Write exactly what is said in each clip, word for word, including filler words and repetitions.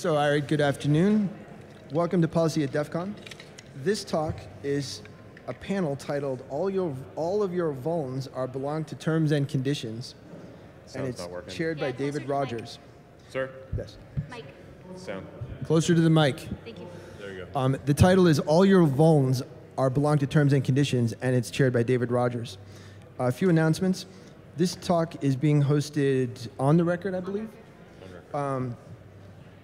So, all right, good afternoon. Welcome to Policy at DEF CON. This talk is a panel titled All Your All of Your Vulns Are Belong to Terms and Conditions. Sound's and it's not chaired yeah, by David Rogers. Sir? Yes. Mike. Sound. Closer to the mic. Thank you. There you go. Um, the title is All Your Vulns Are Belong to Terms and Conditions, and it's chaired by David Rogers. A few announcements. This talk is being hosted on the record, I believe. On record. Um,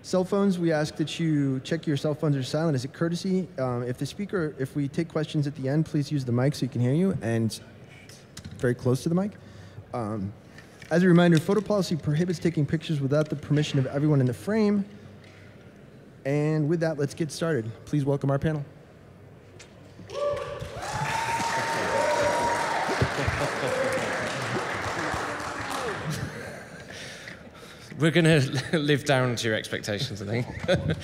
Cell phones, we ask that you check your cell phones are silent as a courtesy. Um, if the speaker, if we take questions at the end, please use the mic so you can hear you, and very close to the mic. Um, as a reminder, photo policy prohibits taking pictures without the permission of everyone in the frame. And with that, let's get started. Please welcome our panel. We're going to live down to your expectations, I think.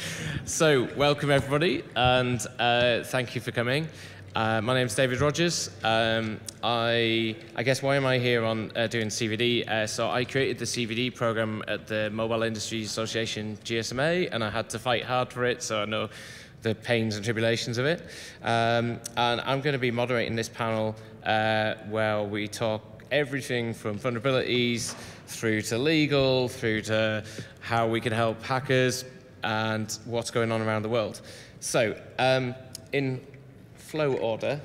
So, welcome everybody, and uh, thank you for coming. Uh, my name's David Rogers. Um, I, I guess why am I here on uh, doing C V D? Uh, so I created the C V D program at the Mobile Industries Association G S M A, and I had to fight hard for it, so I know the pains and tribulations of it. Um, and I'm going to be moderating this panel uh, where we talk everything from vulnerabilities through to legal, through to how we can help hackers and what's going on around the world. So um, in flow order,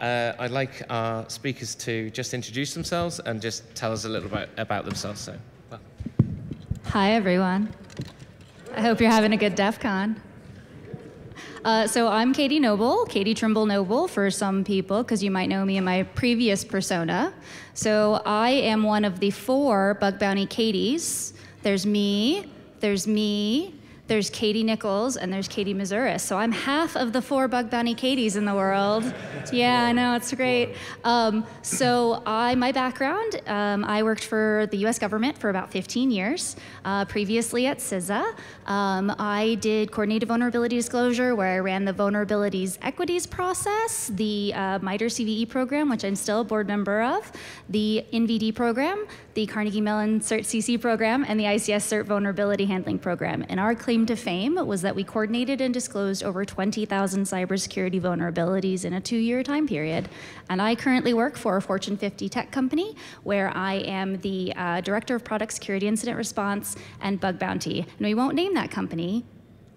uh, I'd like our speakers to just introduce themselves and just tell us a little bit about themselves. So, well. Hi, everyone. I hope you're having a good DEF CON. Uh, so I'm Katie Noble, Katie Trimble Noble for some people, because you might know me in my previous persona. So I am one of the four Bug Bounty Katies. There's me, there's me, there's Katie Nichols, and there's Katie Missouri. So I'm half of the four Bug Bounty Katies in the world. Yeah, I know, it's great. Um, so I, my background, um, I worked for the U S government for about fifteen years, uh, previously at CISA. Um, I did coordinated vulnerability disclosure, where I ran the vulnerabilities equities process, the uh, MITRE C V E program, which I'm still a board member of, the N V D program, the Carnegie Mellon CERT C C program, and the I C S CERT vulnerability handling program. And our claim to fame was that we coordinated and disclosed over twenty thousand cybersecurity vulnerabilities in a two-year time period. And I currently work for a Fortune fifty tech company where I am the uh, Director of Product Security Incident Response and Bug Bounty. And we won't name that company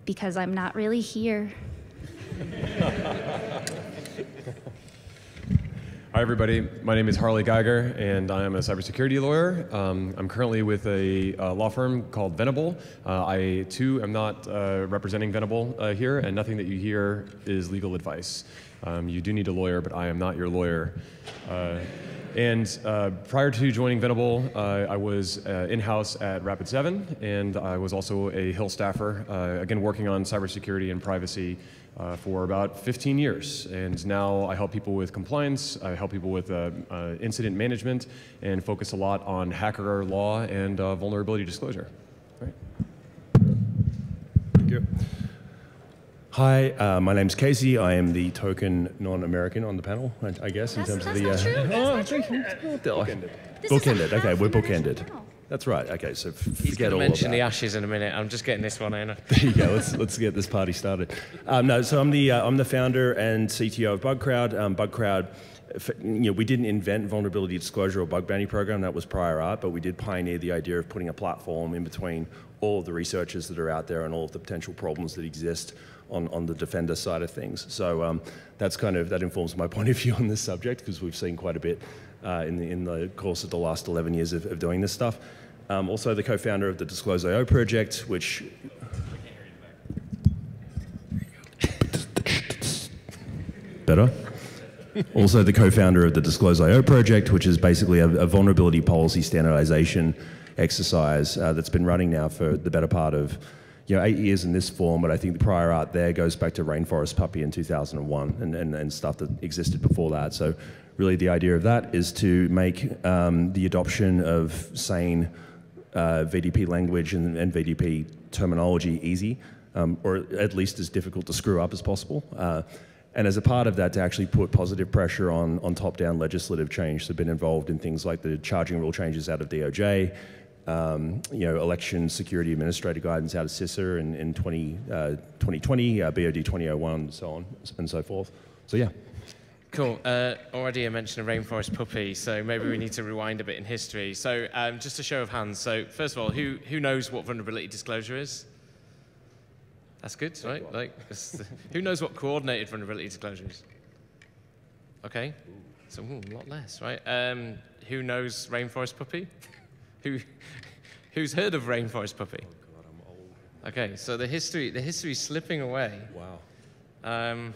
because I'm not really here. Hi, everybody. My name is Harley Geiger, and I am a cybersecurity lawyer. Um, I'm currently with a uh, law firm called Venable. Uh, I, too, am not uh, representing Venable uh, here, and nothing that you hear is legal advice. Um, you do need a lawyer, but I am not your lawyer. Uh, and uh, prior to joining Venable, uh, I was uh, in-house at Rapid seven, and I was also a Hill staffer, uh, again, working on cybersecurity and privacy Uh, for about fifteen years, and now I help people with compliance, I help people with uh, uh, incident management, and focus a lot on hacker law and uh, vulnerability disclosure. All right. Thank you. Hi, uh, my name's Casey. I am the token non-American on the panel, I, I guess, that's, in terms of the... That's not true. Bookended. Bookended, okay, we're bookended. That's right. Okay, so he's going to mention the ashes in a minute. I'm just getting this one in. There you go. Let's let's get this party started. Um, no, so I'm the uh, I'm the founder and C T O of Bugcrowd. Um, Bugcrowd, you know, we didn't invent vulnerability disclosure or bug bounty program. That was prior art, but we did pioneer the idea of putting a platform in between all of the researchers that are out there and all of the potential problems that exist on on the defender side of things. So um, that's kind of that informs my point of view on this subject because we've seen quite a bit. Uh, in, the, in the course of the last eleven years of, of doing this stuff. Um, also the co-founder of the Disclose dot i o project, which... Better? Also the co-founder of the Disclose dot i o project, which is basically a, a vulnerability policy standardization exercise uh, that's been running now for the better part of you know, eight years in this form, but I think the prior art there goes back to Rainforest Puppy in two thousand one and, and, and stuff that existed before that. So really the idea of that is to make um, the adoption of sane uh, V D P language and, and V D P terminology easy, um, or at least as difficult to screw up as possible. Uh, and as a part of that, to actually put positive pressure on, on top-down legislative change. So been involved in things like the charging rule changes out of D O J, um, you know, election security administrator guidance out of CISA in, in twenty twenty, uh, B O D twenty oh one, and so on and so forth. So yeah. Cool. Uh, already I mentioned a Rainforest Puppy, so maybe we need to rewind a bit in history. So um, just a show of hands. So first of all, who, who knows what vulnerability disclosure is? That's good, right? Like, who knows what coordinated vulnerability disclosure is? Okay. So ooh, a lot less, right? Um, who knows Rainforest Puppy? Who, who's heard of Rainforest Puppy? Oh God, I'm old. Okay, so the history, the history's slipping away. Wow. Um,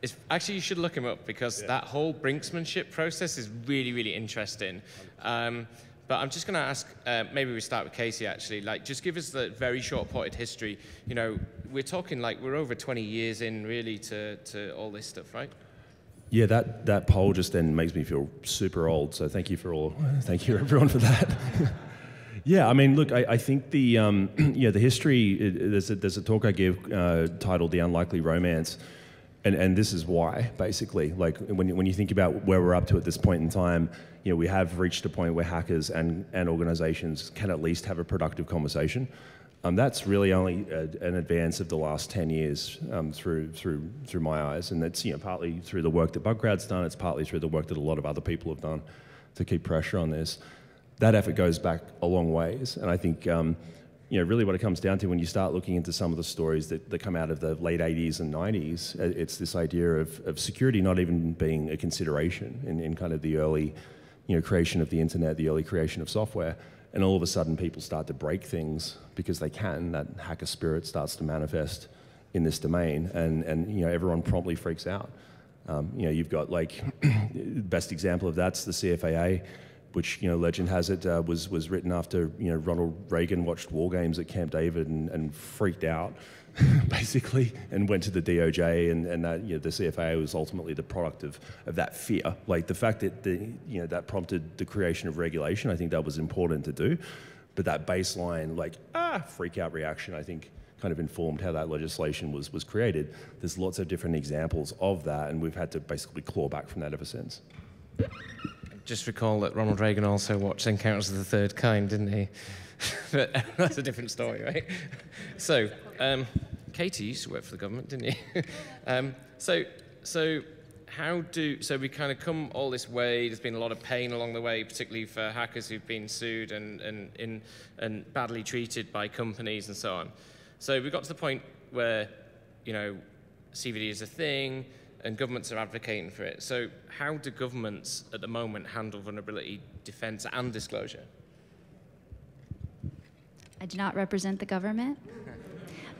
it's, actually, you should look him up, because yeah. that whole brinksmanship process is really, really interesting. Um, but I'm just going to ask, uh, maybe we start with Casey, actually. Like, just give us the very short potted history. You know, we're talking like we're over twenty years in, really, to, to all this stuff, right? Yeah, that, that poll just then makes me feel super old, so thank you for all, thank you everyone for that. Yeah, I mean, look, I, I think the, um, yeah, the history, it, there's, a, there's a talk I give uh, titled The Unlikely Romance, and, and this is why, basically. Like, when you, when you think about where we're up to at this point in time, you know, we have reached a point where hackers and, and organizations can at least have a productive conversation. Um, that's really only a, an advance of the last ten years um, through through through my eyes, and that's, you know, partly through the work that Bugcrowd's done. It's partly through the work that a lot of other people have done to keep pressure on this. That effort goes back a long ways, and I think um, you know, really what it comes down to when you start looking into some of the stories that, that come out of the late eighties and nineties, it's this idea of, of security not even being a consideration in, in kind of the early, you know, creation of the internet, the early creation of software. And all of a sudden, people start to break things because they can. That hacker spirit starts to manifest in this domain, and, and you know, everyone promptly freaks out. Um, you know, you've got, like, best example of that's the C F A A, which, you know, legend has it uh, was was written after, you know, Ronald Reagan watched war games at Camp David and, and freaked out, basically, and went to the D O J, and, and that, you know, the C F A A was ultimately the product of, of that fear. Like, the fact that the, you know, that prompted the creation of regulation, I think that was important to do, but that baseline, like, ah, freak out reaction, I think kind of informed how that legislation was, was created. There's lots of different examples of that, and we've had to basically claw back from that ever since. Just recall that Ronald Reagan also watched Encounters of the Third Kind, didn't he? But that's a different story, right? So, um, Katie used to work for the government, didn't you? um, so, so how do, so we kind of come all this way, there's been a lot of pain along the way, particularly for hackers who've been sued and, and, and, and badly treated by companies and so on. So we got to the point where, you know, C V D is a thing, and governments are advocating for it. So how do governments at the moment handle vulnerability defense and disclosure? I do not represent the government,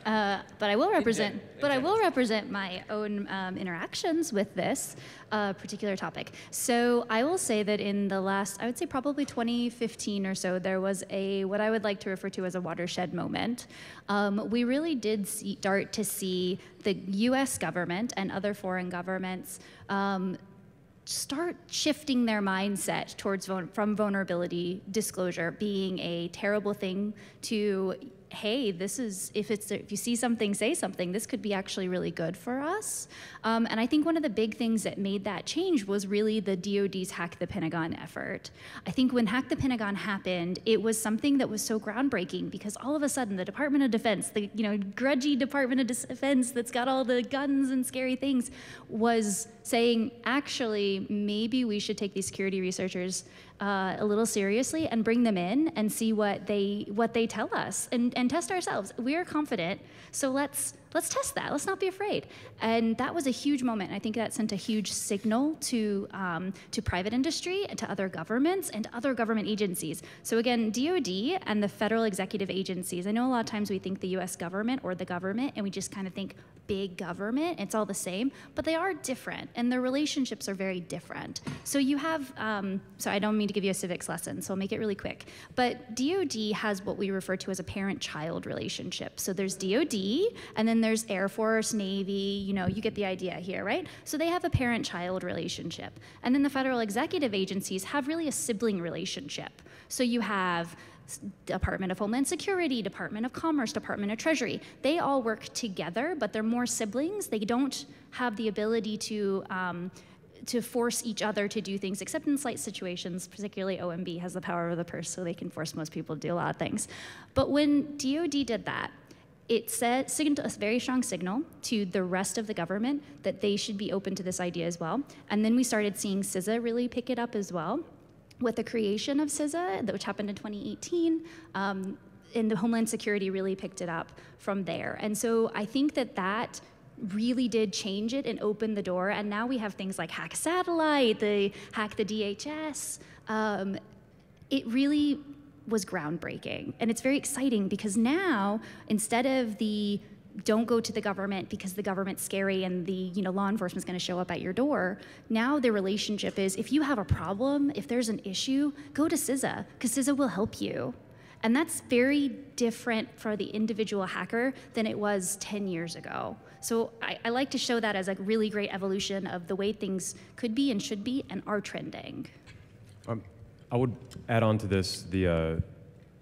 uh, but I will represent. But I will represent my own um, interactions with this uh, particular topic. So I will say that in the last, I would say probably twenty fifteen or so, there was a what I would like to refer to as a watershed moment. Um, we really did see, start to see the U S government and other foreign governments Um, start shifting their mindset towards from vulnerability disclosure being a terrible thing to, hey, this is, if it's if you see something, say something, this could be actually really good for us. Um, and I think one of the big things that made that change was really the D O D's Hack the Pentagon effort. I think when Hack the Pentagon happened, it was something that was so groundbreaking because all of a sudden the Department of Defense, the you know grudgy Department of Defense that's got all the guns and scary things, was saying, actually, maybe we should take these security researchers Uh, a little seriously and bring them in and see what they what they tell us and, and test ourselves. We are confident, so let's let's test that. Let's not be afraid. And that was a huge moment. I think that sent a huge signal to um, to private industry and to other governments and to other government agencies. So again, D O D and the federal executive agencies. I know a lot of times we think the U S government or the government, and we just kind of think big government, it's all the same, but they are different, and their relationships are very different. So you have, um, so I don't mean to give you a civics lesson, so I'll make it really quick, but D O D has what we refer to as a parent-child relationship. So there's D O D, and then there's Air Force, Navy, you know, you get the idea here, right? So they have a parent-child relationship. And then the federal executive agencies have really a sibling relationship. So you have Department of Homeland Security, Department of Commerce, Department of Treasury. They all work together, but they're more siblings. They don't have the ability to um, to force each other to do things, except in slight situations. Particularly O M B has the power of the purse, so they can force most people to do a lot of things. But when D O D did that, it said, signaled a very strong signal to the rest of the government that they should be open to this idea as well. And then we started seeing CISA really pick it up as well. With the creation of CISA, which happened in twenty eighteen, um, and the Homeland Security really picked it up from there. And so I think that that really did change it and open the door. And now we have things like Hack Satellite, the Hack the D H S. Um, it really was groundbreaking. And it's very exciting because now, instead of the don't go to the government because the government's scary and the you know law enforcement's going to show up at your door, now the relationship is, if you have a problem, if there's an issue, go to CISA, because CISA will help you. And that's very different for the individual hacker than it was ten years ago. So I, I like to show that as a really great evolution of the way things could be and should be and are trending. Um, I would add on to this the,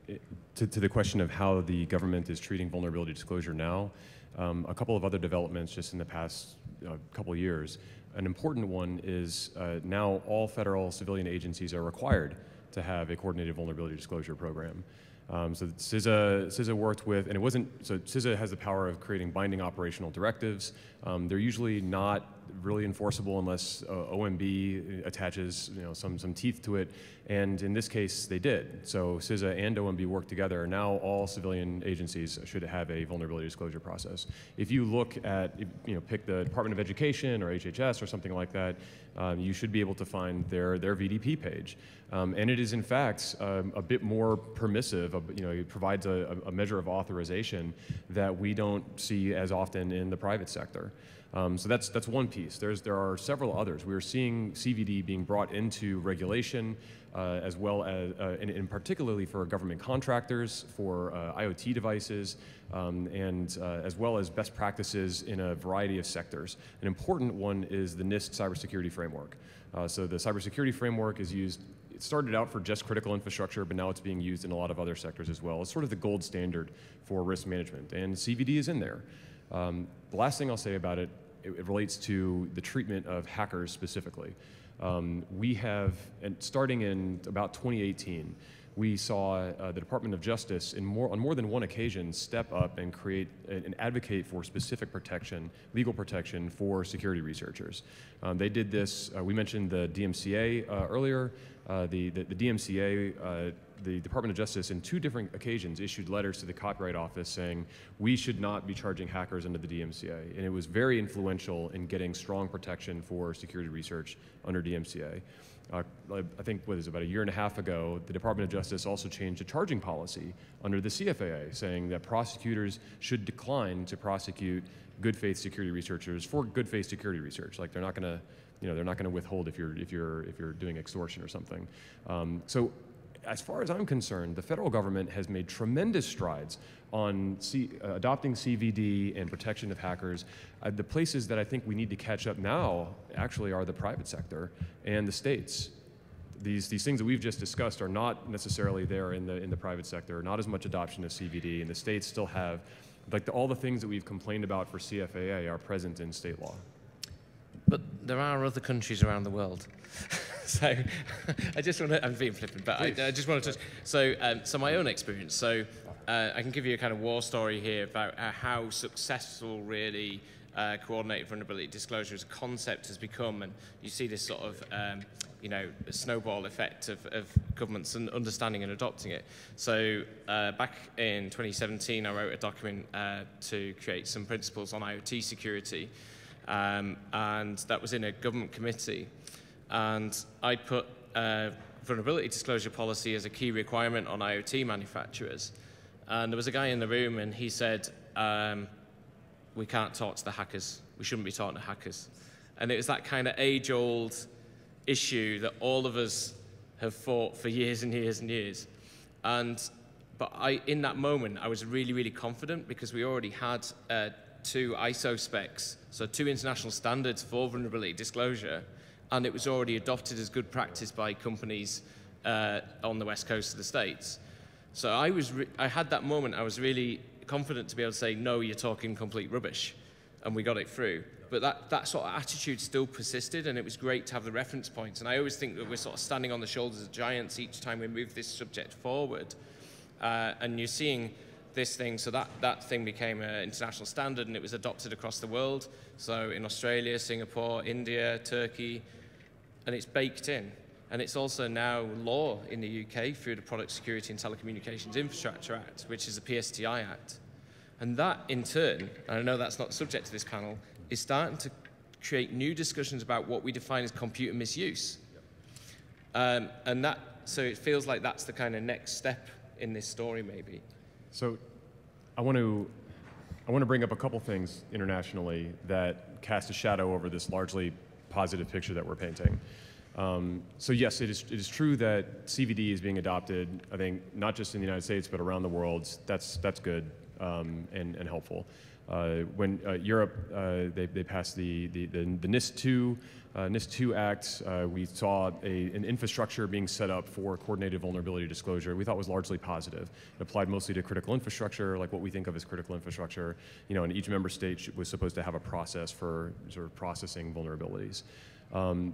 uh, to, to the question of how the government is treating vulnerability disclosure now. Um, a couple of other developments just in the past uh, couple years. An important one is uh, now all federal civilian agencies are required to have a coordinated vulnerability disclosure program. Um, so CISA, CISA worked with, and it wasn't, so CISA has the power of creating binding operational directives. Um, they're usually not really enforceable unless uh, O M B attaches you know, some, some teeth to it, and in this case, they did. So CISA and O M B worked together. Now all civilian agencies should have a vulnerability disclosure process. If you look at, you know, pick the Department of Education or H H S or something like that, um, you should be able to find their, their V D P page. Um, and it is, in fact, um, a bit more permissive. You know, it provides a, a measure of authorization that we don't see as often in the private sector. Um, so that's, that's one piece. There's, there are several others. We're seeing C V D being brought into regulation, uh, as well as, uh, and, and particularly for government contractors, for uh, IoT devices, um, and uh, as well as best practices in a variety of sectors. An important one is the NIST cybersecurity framework. Uh, so the cybersecurity framework is used, it started out for just critical infrastructure, but now it's being used in a lot of other sectors as well. It's sort of the gold standard for risk management, and C V D is in there. Um, the last thing I'll say about it, it, it relates to the treatment of hackers specifically. Um, we have, and starting in about twenty eighteen, we saw uh, the Department of Justice in more, on more than one occasion step up and create and advocate for specific protection, legal protection for security researchers. Um, they did this, uh, we mentioned the D M C A uh, earlier. Uh, the, the, the D M C A, uh, the Department of Justice, in two different occasions issued letters to the Copyright Office saying, we should not be charging hackers under the D M C A. And it was very influential in getting strong protection for security research under D M C A. Uh, I think, what is it, about a year and a half ago, the Department of Justice also changed a charging policy under the C F A A, saying that prosecutors should decline to prosecute good faith security researchers for good faith security research. Like, they're not going to, you know, they're not going to withhold if you're if you're if you're doing extortion or something. Um, so, as far as I'm concerned, the federal government has made tremendous strides on C uh, adopting C V D and protection of hackers. Uh, the places that I think we need to catch up now actually are the private sector and the states. These, these things that we've just discussed are not necessarily there in the, in the private sector, not as much adoption of C V D, and the states still have, like, the, all the things that we've complained about for C F A A are present in state law. But there are other countries around the world. So I just want to, I'm being flippant, but I, I just want to touch, so, um, so my own experience. So uh, I can give you a kind of war story here about how successful really uh, coordinated vulnerability disclosure as a concept has become, and you see this sort of, um, you know, snowball effect of, of governments and understanding and adopting it. So uh, back in twenty seventeen, I wrote a document uh, to create some principles on IoT security, um, and that was in a government committee. And I put uh, vulnerability disclosure policy as a key requirement on IoT manufacturers. And there was a guy in the room, and he said, um, we can't talk to the hackers. We shouldn't be talking to hackers. And it was that kind of age-old issue that all of us have fought for years and years and years. And, but I, in that moment, I was really, really confident, because we already had uh, two I S O specs, so two international standards for vulnerability disclosure. And it was already adopted as good practice by companies uh, on the west coast of the States. So I, was re I had that moment, I was really confident to be able to say, no, you're talking complete rubbish, and we got it through. but that, that sort of attitude still persisted, and it was great to have the reference points. And I always think that we're sort of standing on the shoulders of giants each time we move this subject forward. Uh, and you're seeing this thing, so that, that thing became an international standard, and it was adopted across the world. So in Australia, Singapore, India, Turkey, and it's baked in. And it's also now law in the U K through the Product Security and Telecommunications Infrastructure Act, which is the P S T I Act. And that, in turn, and I know that's not subject to this panel, is starting to create new discussions about what we define as computer misuse. Um, and that, so it feels like that's the kind of next step in this story, maybe. So I want to, I want to bring up a couple things internationally that cast a shadow over this largely positive picture that we're painting. Um, so yes, it is, it is true that C V D is being adopted, I think, not just in the United States, but around the world. That's, that's good um, and, and helpful. Uh, when uh, Europe, uh, they, they passed the, the, the, the N I S two, uh, N I S two Act, uh, we saw a, an infrastructure being set up for coordinated vulnerability disclosure we thought was largely positive. It applied mostly to critical infrastructure, like what we think of as critical infrastructure. You know, and each member state was supposed to have a process for sort of processing vulnerabilities. Um,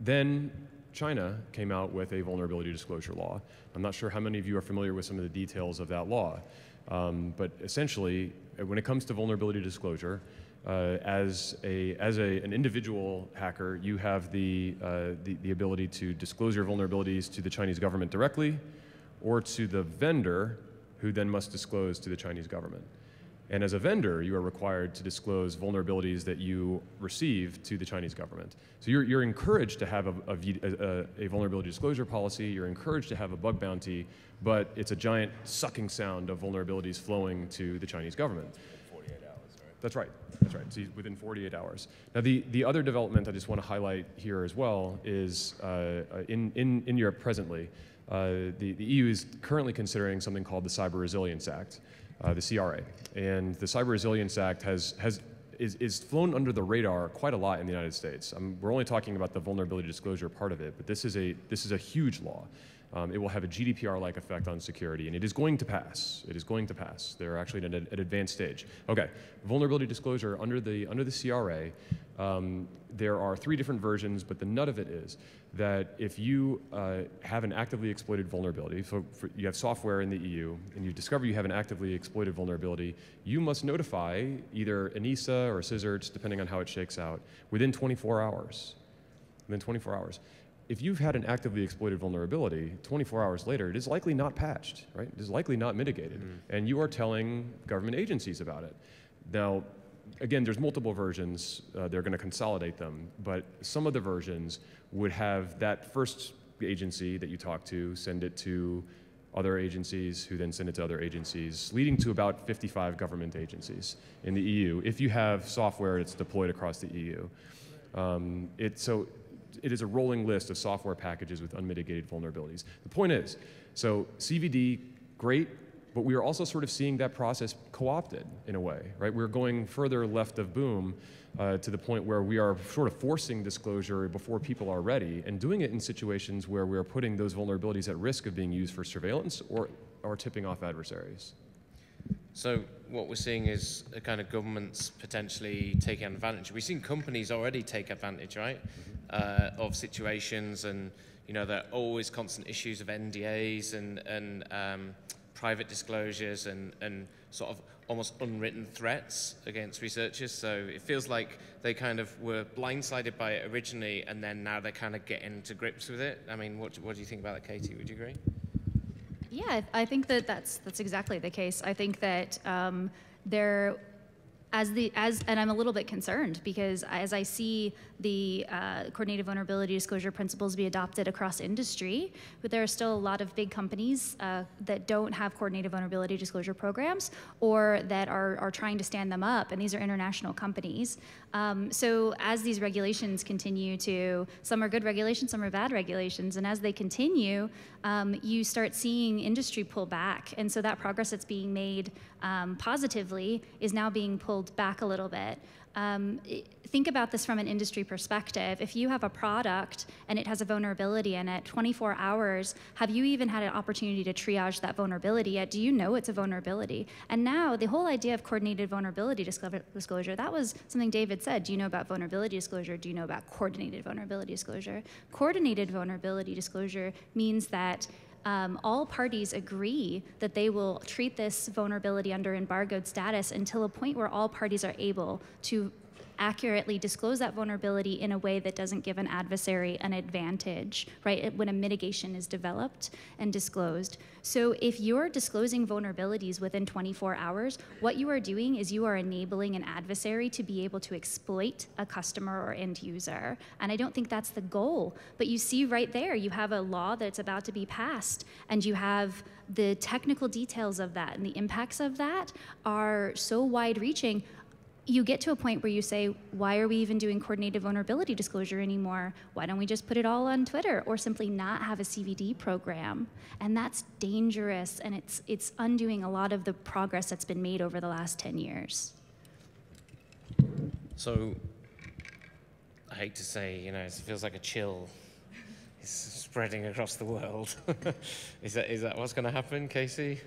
Then China came out with a vulnerability disclosure law. I'm not sure how many of you are familiar with some of the details of that law, um, but essentially, when it comes to vulnerability disclosure, uh, as a as a, an individual hacker, you have the, uh, the the ability to disclose your vulnerabilities to the Chinese government directly, or to the vendor, who then must disclose to the Chinese government. And as a vendor, you are required to disclose vulnerabilities that you receive to the Chinese government. So you're, you're encouraged to have a, a, a, a vulnerability disclosure policy, you're encouraged to have a bug bounty, but it's a giant sucking sound of vulnerabilities flowing to the Chinese government. That's right, that's right, so within forty-eight hours. Now the, the other development I just want to highlight here as well is uh, in, in, in Europe presently, uh, the, the E U is currently considering something called the Cyber Resilience Act. Uh, the C R A. And the Cyber Resilience Act has, has, is, is flown under the radar quite a lot in the United States. Um, we're only talking about the vulnerability disclosure part of it, but this is a, this is a huge law. Um, it will have a G D P R-like effect on security, and it is going to pass. It is going to pass. They're actually at an, an advanced stage. Okay, vulnerability disclosure under the, under the C R A, um, there are three different versions, but the nut of it is that if you uh, have an actively exploited vulnerability, so for, you have software in the E U, and you discover you have an actively exploited vulnerability, you must notify either NISA or CISA, depending on how it shakes out, within twenty-four hours. Within twenty-four hours. If you've had an actively exploited vulnerability, twenty-four hours later, it is likely not patched, right? It is likely not mitigated, mm. and you are telling government agencies about it. Now, again, there's multiple versions. Uh, they're going to consolidate them, but some of the versions would have that first agency that you talk to send it to other agencies, who then send it to other agencies, leading to about fifty-five government agencies in the E U, if you have software that's deployed across the E U. Um, it, so it is a rolling list of software packages with unmitigated vulnerabilities. The point is, so C V D, great, but we are also sort of seeing that process co-opted in a way, right? We're going further left of boom uh, to the point where we are sort of forcing disclosure before people are ready, and doing it in situations where we're putting those vulnerabilities at risk of being used for surveillance or, or tipping off adversaries. So what we're seeing is a kind of governments potentially taking advantage. We've seen companies already take advantage, right, uh, of situations, and you know there are always constant issues of N D As and and um, private disclosures and and sort of almost unwritten threats against researchers. So it feels like they kind of were blindsided by it originally, and then now they're kind of getting to grips with it. I mean, what what do you think about that, Katie? Would you agree? Yeah, I think that that's, that's exactly the case. I think that um, there, as the, as, and I'm a little bit concerned because as I see the uh, coordinated vulnerability disclosure principles be adopted across industry, but there are still a lot of big companies uh, that don't have coordinated vulnerability disclosure programs, or that are, are trying to stand them up, and these are international companies. Um, so as these regulations continue to, some are good regulations, some are bad regulations, and as they continue, um, you start seeing industry pull back, and so that progress that's being made um, positively is now being pulled back a little bit. Um, think about this from an industry perspective. If you have a product and it has a vulnerability in it, twenty-four hours, have you even had an opportunity to triage that vulnerability yet? Do you know it's a vulnerability? And now the whole idea of coordinated vulnerability disclosure, that was something David said. Do you know about vulnerability disclosure? Do you know about coordinated vulnerability disclosure? Coordinated vulnerability disclosure means that Um, all parties agree that they will treat this vulnerability under embargoed status until a point where all parties are able to accurately disclose that vulnerability in a way that doesn't give an adversary an advantage, right? When a mitigation is developed and disclosed. So if you're disclosing vulnerabilities within twenty-four hours, what you are doing is you are enabling an adversary to be able to exploit a customer or end user. And I don't think that's the goal, but you see right there, you have a law that's about to be passed and you have the technical details of that and the impacts of that are so wide reaching. You get to a point where you say, why are we even doing coordinated vulnerability disclosure anymore? Why don't we just put it all on Twitter or simply not have a C V D program? And that's dangerous, and it's, it's undoing a lot of the progress that's been made over the last ten years. So I hate to say, you know, it feels like a chill is spreading across the world. Is that, is that what's going to happen, Casey?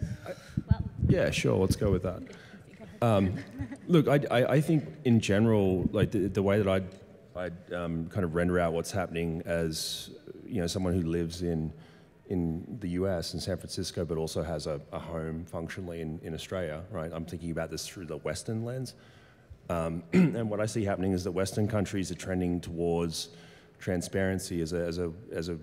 Uh, well. Yeah, sure, let's go with that. Um, look, I, I, I think in general, like the, the way that I'd, I'd um, kind of render out what's happening as, you know, someone who lives in in the U S, in San Francisco, but also has a, a home functionally in, in Australia, right? I'm thinking about this through the Western lens. Um, and what I see happening is that Western countries are trending towards transparency as a, as a, as a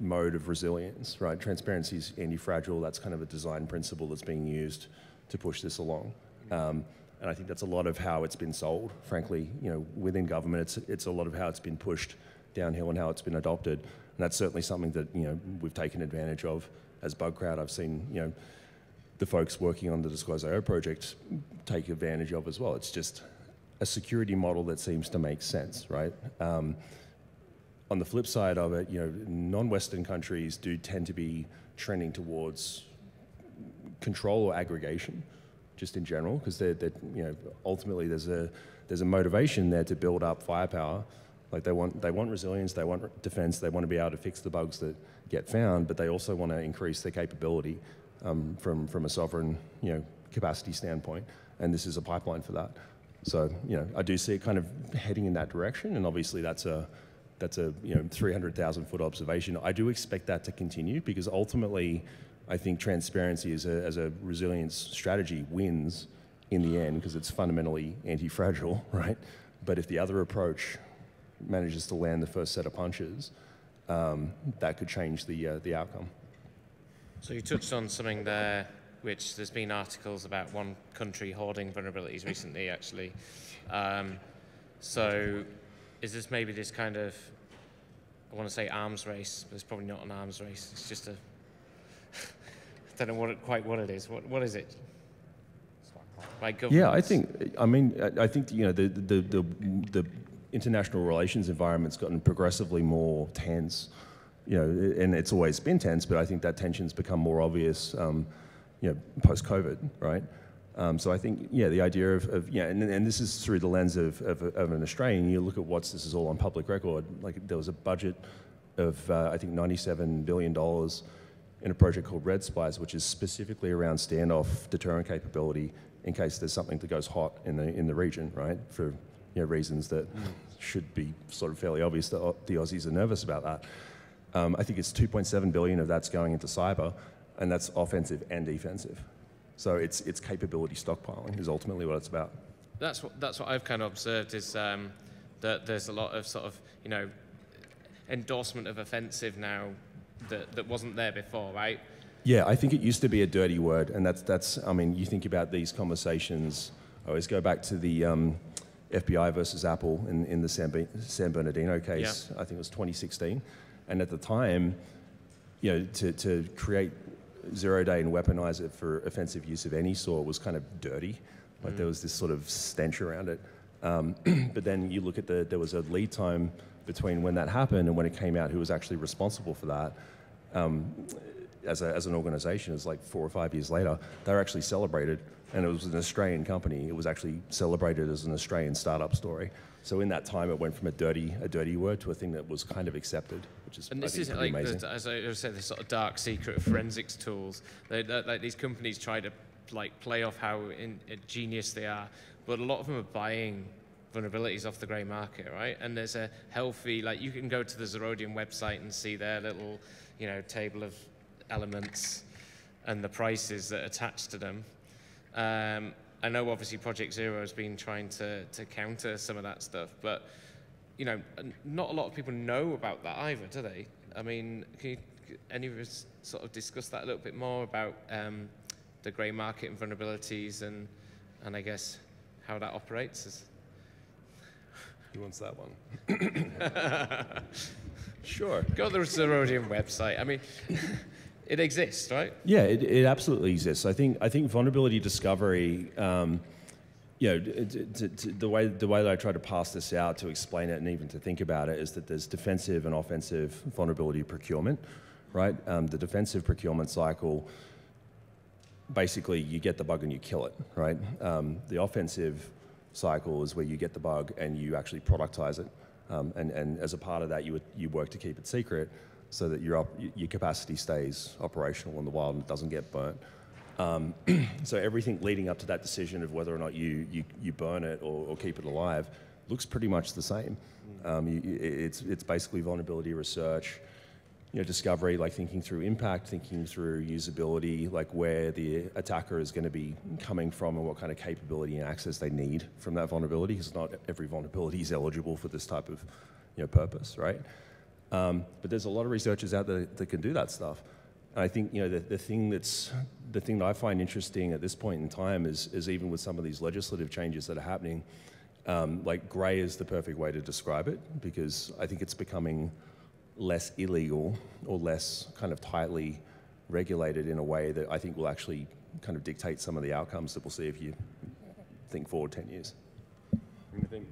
mode of resilience, right? Transparency is anti-fragile. That's kind of a design principle that's being used to push this along. Um, and I think that's a lot of how it's been sold, frankly, you know, within government. It's, it's a lot of how it's been pushed downhill and how it's been adopted. And that's certainly something that, you know, we've taken advantage of as Bugcrowd. I've seen, you know, the folks working on the Disclose dot I O project take advantage of as well. It's just a security model that seems to make sense, right? Um, on the flip side of it, you know, non-Western countries do tend to be trending towards control or aggregation, just in general, because they're, they're, you know, ultimately there's a there's a motivation there to build up firepower. Like they want they want resilience, they want defense, they want to be able to fix the bugs that get found, but they also want to increase their capability um, from from a sovereign, you know, capacity standpoint. And this is a pipeline for that. So, you know, I do see it kind of heading in that direction, and obviously that's a that's a you know three hundred thousand foot observation. I do expect that to continue because ultimately, I think transparency as a, as a resilience strategy wins in the end because it's fundamentally anti-fragile, right? But if the other approach manages to land the first set of punches, um, that could change the, uh, the outcome. So you touched on something there, which there's been articles about one country hoarding vulnerabilities recently, actually. Um, so is this maybe this kind of, I want to say arms race, but it's probably not an arms race, it's just a I don't know what it, quite what it is. What what is it? Like government. Yeah, I think. I mean, I, I think you know the the, the the international relations environment's gotten progressively more tense. You know, and it's always been tense, but I think that tension's become more obvious. Um, you know, post-COVID, right? Um, so I think yeah, the idea of, of yeah, and, and this is through the lens of, of of an Australian. You look at what's this is all on public record. Like there was a budget of uh, I think ninety-seven billion dollars. In a project called Red Spice, which is specifically around standoff deterrent capability in case there's something that goes hot in the in the region, right? For you know reasons that should be sort of fairly obvious that the Aussies are nervous about that. Um, I think it's two point seven billion of that's going into cyber, and that's offensive and defensive. So it's it's capability stockpiling is ultimately what it's about. That's what that's what I've kind of observed is um, that there's a lot of sort of you know endorsement of offensive now. That, that wasn't there before, right? Yeah, I think it used to be a dirty word, and that's, that's I mean, you think about these conversations, I always go back to the um, F B I versus Apple in, in the San, San Bernardino case, yeah. I think it was twenty sixteen, and at the time, you know, to, to create zero-day and weaponize it for offensive use of any sort was kind of dirty, like mm. there was this sort of stench around it, um, but then you look at the, there was a lead time between when that happened and when it came out, who was actually responsible for that. Um, as, a, as an organization, it was like four or five years later, they were actually celebrated, and it was an Australian company. It was actually celebrated as an Australian startup story. So in that time, it went from a dirty, a dirty word to a thing that was kind of accepted, which is, and this is like, the, as I said, the sort of dark secret of forensics tools. They, they, like these companies try to like play off how in, uh, genius they are, but a lot of them are buying vulnerabilities off the grey market, right? And there's a healthy, like you can go to the Zerodium website and see their little, you know, table of elements and the prices that are attached to them. Um, I know obviously Project Zero has been trying to, to counter some of that stuff, but you know, not a lot of people know about that either, do they? I mean, can you, any of us sort of discuss that a little bit more about um, the grey market and vulnerabilities and, and I guess how that operates? He wants that one. Sure. Go to the Zerodium website. I mean, it exists, right? Yeah, it, it absolutely exists. I think I think vulnerability discovery. Um, you know, to, to, to the way the way that I try to pass this out to explain it and even to think about it is that there's defensive and offensive vulnerability procurement, right? Um, the defensive procurement cycle. Basically, you get the bug and you kill it, right? Um, the offensive cycle is where you get the bug and you actually productize it, um, and and as a part of that, you would, you work to keep it secret, so that your, your capacity stays operational in the wild and it doesn't get burnt. Um, so everything leading up to that decision of whether or not you, you, you burn it or, or keep it alive looks pretty much the same. Um, you, it's, it's basically vulnerability research, you know, discovery, like thinking through impact, thinking through usability, like where the attacker is going to be coming from and what kind of capability and access they need from that vulnerability, because not every vulnerability is eligible for this type of, you know, purpose, right? Um, but there's a lot of researchers out there that, that can do that stuff. And I think, you know, the, the thing that's the thing that I find interesting at this point in time is, is even with some of these legislative changes that are happening, um, like grey is the perfect way to describe it, because I think it's becoming less illegal or less kind of tightly regulated in a way that I think will actually kind of dictate some of the outcomes that we'll see if you think forward ten years. I think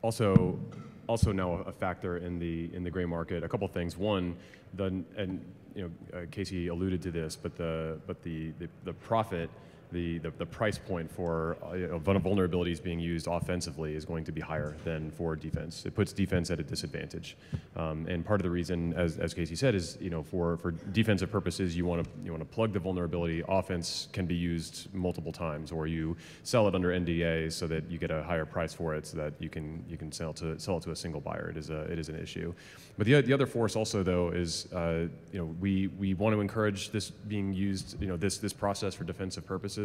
also. Also now a factor in the in the gray market. A couple of things. One, the and you know uh, Casey alluded to this, but the but the the, the profit, the, the the price point for uh, you know, vulnerabilities being used offensively is going to be higher than for defense. It puts defense at a disadvantage, um, and part of the reason, as as Casey said, is you know for for defensive purposes you want to you want to plug the vulnerability. Offense can be used multiple times, or you sell it under N D A so that you get a higher price for it, so that you can you can sell to sell it to a single buyer. It is a it is an issue, but the the other force also though is uh, you know we we want to encourage this being used you know this this process for defensive purposes.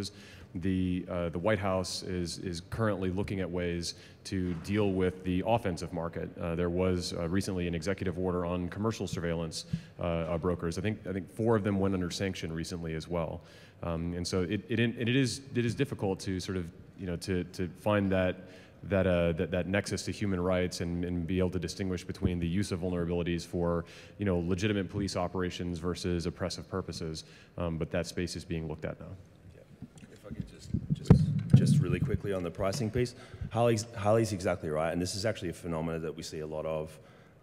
The uh, the White House is is currently looking at ways to deal with the offensive market. Uh, there was uh, recently an executive order on commercial surveillance uh, uh, brokers. I think I think four of them went under sanction recently as well. Um, and so it it it is it is difficult to sort of you know to to find that. That, uh, that that nexus to human rights and, and be able to distinguish between the use of vulnerabilities for you know legitimate police operations versus oppressive purposes, um, but that space is being looked at now. Yeah. If I could just just just really quickly on the pricing piece, Harley's Harley's exactly right, and this is actually a phenomenon that we see a lot of,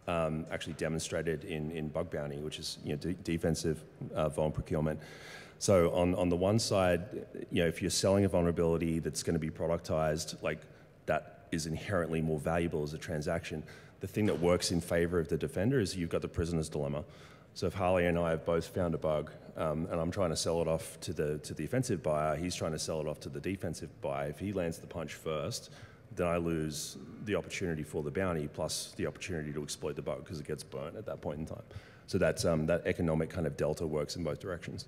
um, actually demonstrated in in bug bounty, which is you know de defensive uh, vuln procurement. So on on the one side, you know if you're selling a vulnerability that's going to be productized, like that is inherently more valuable as a transaction. The thing that works in favor of the defender is you've got the prisoner's dilemma. So if Harley and I have both found a bug, um, and I'm trying to sell it off to the, to the offensive buyer, he's trying to sell it off to the defensive buyer, if he lands the punch first, then I lose the opportunity for the bounty plus the opportunity to exploit the bug because it gets burnt at that point in time. So that's, um, that economic kind of delta works in both directions.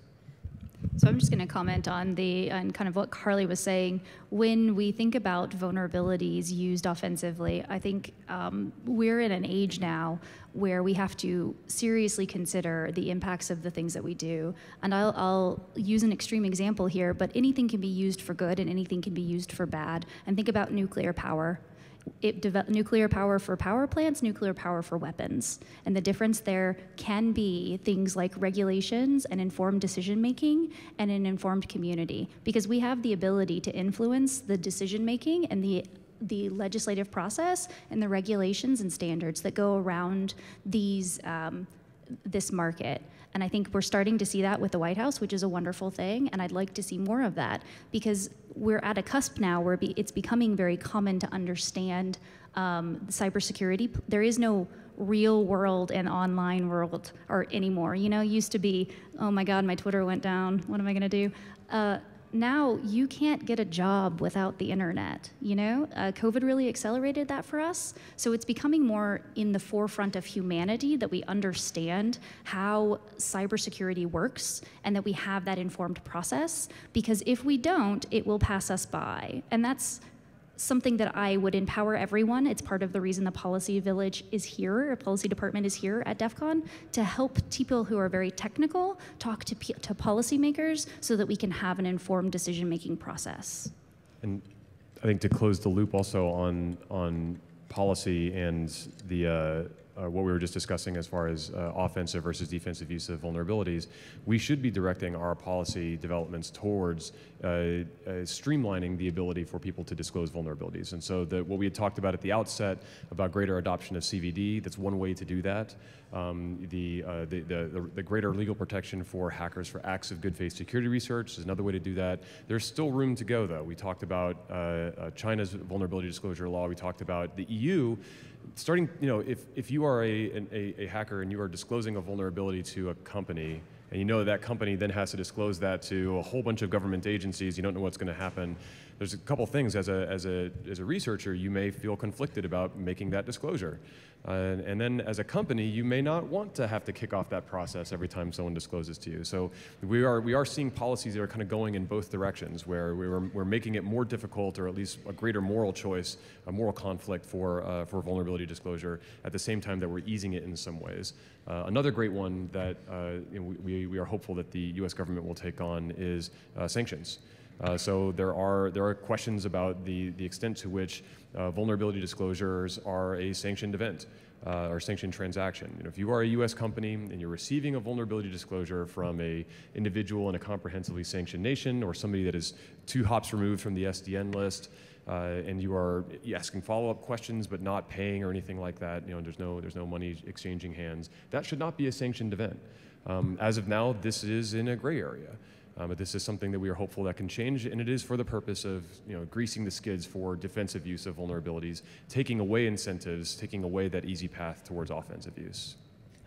So I'm just going to comment on the on kind of what Carly was saying. When we think about vulnerabilities used offensively, I think um, we're in an age now where we have to seriously consider the impacts of the things that we do. And I'll, I'll use an extreme example here, but anything can be used for good and anything can be used for bad. And think about nuclear power. It develop nuclear power for power plants, nuclear power for weapons. And the difference there can be things like regulations and informed decision-making and an informed community, because we have the ability to influence the decision-making and the the legislative process and the regulations and standards that go around these um, this market. And I think we're starting to see that with the White House, which is a wonderful thing, and I'd like to see more of that, because we're at a cusp now where it's becoming very common to understand um, cybersecurity. There is no real world and online world or anymore. You know, it used to be, oh my God, my Twitter went down, what am I gonna do? Uh, now you can't get a job without the internet, you know? Uh, COVID really accelerated that for us. So it's becoming more in the forefront of humanity that we understand how cybersecurity works and that we have that informed process, because if we don't, it will pass us by. And that's something that I would empower everyone. It's part of the reason the policy village is here, or policy department is here at DEF CON, to help people who are very technical talk to, to policymakers so that we can have an informed decision-making process. And I think to close the loop also on, on policy and the, uh, uh, what we were just discussing as far as uh, offensive versus defensive use of vulnerabilities, we should be directing our policy developments towards uh, uh, streamlining the ability for people to disclose vulnerabilities. And so the, what we had talked about at the outset about greater adoption of C V D, that's one way to do that. Um, the, uh, the, the, the greater legal protection for hackers for acts of good faith security research is another way to do that. There's still room to go, though. We talked about uh, uh, China's vulnerability disclosure law. We talked about the E U. Starting, you know, if, if you are a, an, a, a hacker and you are disclosing a vulnerability to a company, and you know that company then has to disclose that to a whole bunch of government agencies, you don't know what's going to happen. There's a couple things as a, as, a, as a researcher, you may feel conflicted about making that disclosure. Uh, and, and then as a company, you may not want to have to kick off that process every time someone discloses to you. So we are, we are seeing policies that are kind of going in both directions, where we were, we're making it more difficult, or at least a greater moral choice, a moral conflict for, uh, for vulnerability disclosure, at the same time that we're easing it in some ways. Uh, another great one that uh, we, we are hopeful that the U S government will take on is uh, sanctions. Uh, so there are, there are questions about the, the extent to which uh, vulnerability disclosures are a sanctioned event uh, or sanctioned transaction. You know, if you are a U S company and you're receiving a vulnerability disclosure from an individual in a comprehensively sanctioned nation, or somebody that is two hops removed from the S D N list, Uh, and you are asking follow-up questions but not paying or anything like that, you know, there's no, there's no money exchanging hands, that should not be a sanctioned event. Um, as of now, this is in a gray area. Um, but this is something that we are hopeful that can change, and it is for the purpose of, you know, greasing the skids for defensive use of vulnerabilities, taking away incentives, taking away that easy path towards offensive use.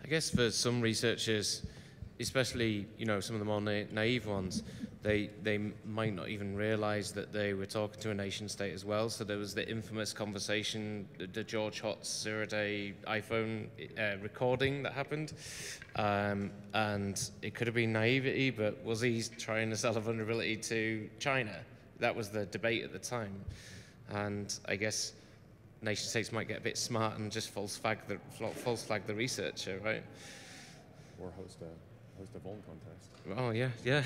I guess for some researchers, especially, you know, some of the more na naive ones, they, they might not even realize that they were talking to a nation state as well. So there was the infamous conversation, the, the George Hotz Zerodium iPhone uh, recording that happened. Um, and it could have been naivety, but was he trying to sell a vulnerability to China? That was the debate at the time. And I guess nation states might get a bit smart and just false flag the, false flag the researcher, right? Or host a host a vuln contest. Oh yeah, yeah.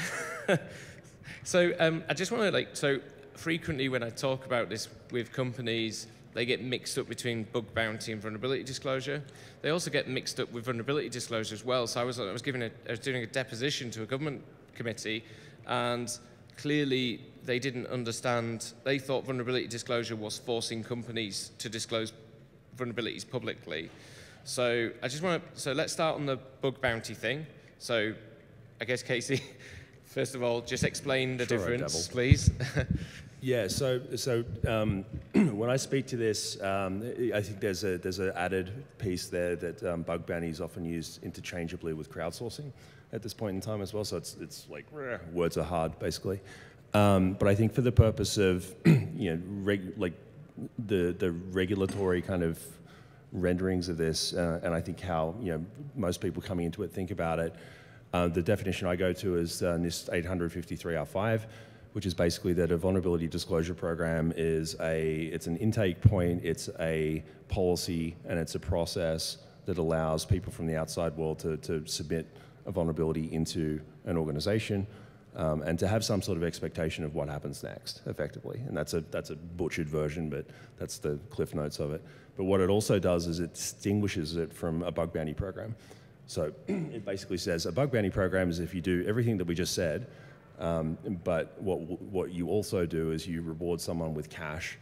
So um, I just want to like so frequently when I talk about this with companies, they get mixed up between bug bounty and vulnerability disclosure. They also get mixed up with vulnerability disclosure as well. So I was I was giving a I was doing a deposition to a government committee, and clearly they didn't understand. They thought vulnerability disclosure was forcing companies to disclose vulnerabilities publicly. So I just want to, so let's start on the bug bounty thing. So I guess, Casey, first of all, just explain the sure difference, please. Yeah, so, so um, when I speak to this, um, I think there's a there's an added piece there that um, bug bounty is often used interchangeably with crowdsourcing at this point in time as well. So it's, it's like, words are hard, basically. Um, but I think for the purpose of, you know, reg like the, the regulatory kind of renderings of this, uh, and I think how, you know, most people coming into it think about it. Uh, the definition I go to is uh, N I S eight fifty-three R five, which is basically that a vulnerability disclosure program is a, it's an intake point, it's a policy, and it's a process that allows people from the outside world to, to submit a vulnerability into an organization, um, and to have some sort of expectation of what happens next, effectively. And that's a, that's a butchered version, but that's the cliff notes of it. But what it also does is it distinguishes it from a bug bounty program. So it basically says a bug bounty program is if you do everything that we just said, um, but what what you also do is you reward someone with cash